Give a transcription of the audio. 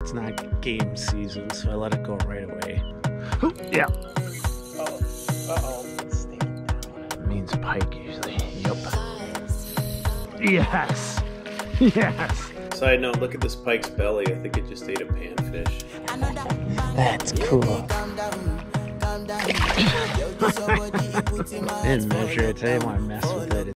It's not game season, so I let it go right away. Ooh, yeah. It means pike usually. Yep. Yes. Yes. Side note, look at this pike's belly. I think it just ate a panfish. That's cool. I didn't measure it. I didn't want to mess with it.